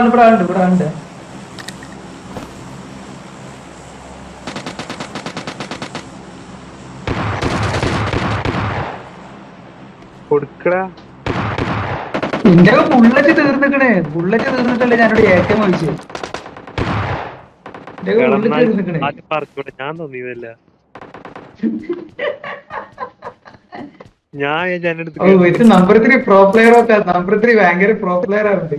ഇവിടെ ഉണ്ട് കൊടുക്കടാ. എന്റെ ബുള്ളറ്റ് തീർന്നിട്ടല്ലേ ഞാനോട് ഏറ്റവും ചോദിച്ചത്. നമ്പർ 3 പ്രോ പ്ലെയർ ഒക്കെ നമ്പർ 3 ഭയങ്കര പ്രോ പ്ലെയർ ആയിരുന്നു.